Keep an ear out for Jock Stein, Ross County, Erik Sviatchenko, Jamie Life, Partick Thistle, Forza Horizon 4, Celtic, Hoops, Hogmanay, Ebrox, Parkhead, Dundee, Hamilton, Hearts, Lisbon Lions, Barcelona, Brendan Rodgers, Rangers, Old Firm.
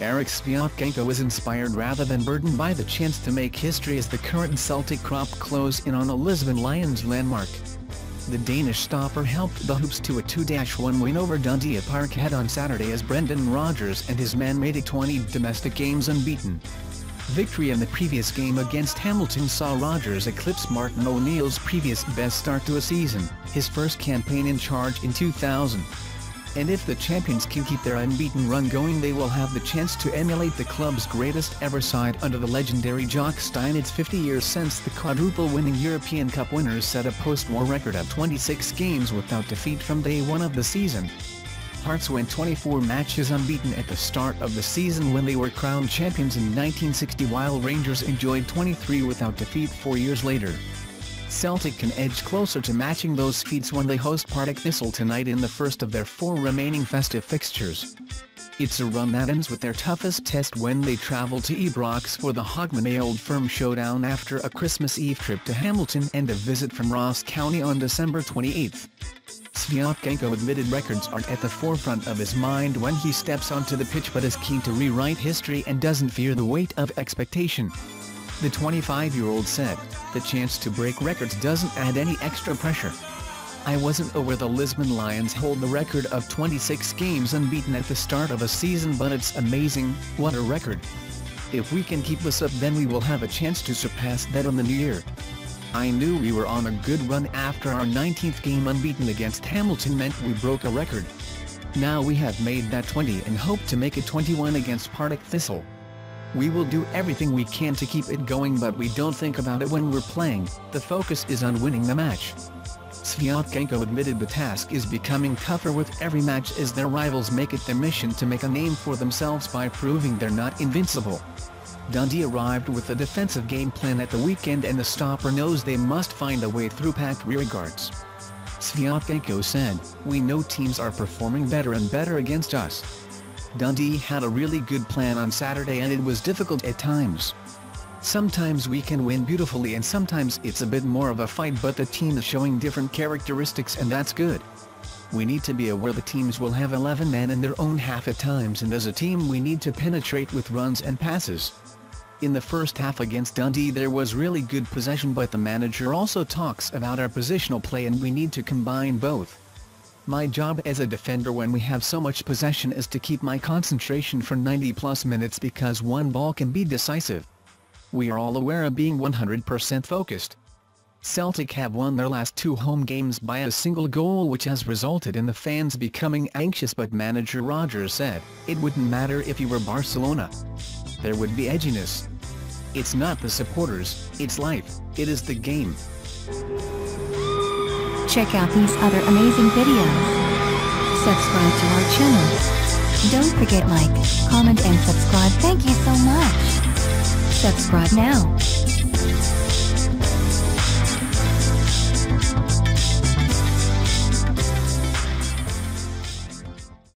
Erik Sviatchenko is inspired rather than burdened by the chance to make history as the current Celtic crop close in on a Lisbon Lions landmark. The Danish stopper helped the Hoops to a 2-1 win over Dundee at Parkhead on Saturday as Brendan Rodgers and his men made it 20 domestic games unbeaten. Victory in the previous game against Hamilton saw Rodgers eclipse Martin O'Neill's previous best start to a season, his first campaign in charge in 2000. And if the champions can keep their unbeaten run going, they will have the chance to emulate the club's greatest ever side under the legendary Jock Stein. It's 50 years since the quadruple-winning European Cup winners set a post-war record of 26 games without defeat from day one of the season. Hearts went 24 matches unbeaten at the start of the season when they were crowned champions in 1960, while Rangers enjoyed 23 without defeat 4 years later. Celtic can edge closer to matching those feats when they host Partick Thistle tonight in the first of their 4 remaining festive fixtures. It's a run that ends with their toughest test when they travel to Ebrox for the Hogmanay Old Firm showdown after a Christmas Eve trip to Hamilton and a visit from Ross County on December 28. Sviatchenko admitted records aren't at the forefront of his mind when he steps onto the pitch, but is keen to rewrite history and doesn't fear the weight of expectation. The 25-year-old said, "The chance to break records doesn't add any extra pressure. I wasn't aware the Lisbon Lions hold the record of 26 games unbeaten at the start of a season, but it's amazing, what a record. If we can keep this up, then we will have a chance to surpass that in the new year. I knew we were on a good run after our 19th game unbeaten against Hamilton meant we broke a record. Now we have made that 20 and hope to make it 21 against Partick Thistle. We will do everything we can to keep it going, but we don't think about it when we're playing. The focus is on winning the match." Sviatchenko admitted the task is becoming tougher with every match as their rivals make it their mission to make a name for themselves by proving they're not invincible. Dundee arrived with a defensive game plan at the weekend, and the stopper knows they must find a way through packed rearguards. Sviatchenko said, "We know teams are performing better and better against us. Dundee had a really good plan on Saturday and it was difficult at times. Sometimes we can win beautifully and sometimes it's a bit more of a fight, but the team is showing different characteristics and that's good. We need to be aware the teams will have 11 men in their own half at times, and as a team we need to penetrate with runs and passes. In the first half against Dundee there was really good possession, but the manager also talks about our positional play and we need to combine both. My job as a defender when we have so much possession is to keep my concentration for 90-plus minutes because one ball can be decisive. We are all aware of being 100% focused." Celtic have won their last 2 home games by a single goal, which has resulted in the fans becoming anxious, but manager Rodgers said, "It wouldn't matter if you were Barcelona. There would be edginess. It's not the supporters, it's life, it is the game." Check out these other amazing videos. Subscribe to our channel. Don't forget, like, comment and subscribe. Thank you so much. Subscribe now.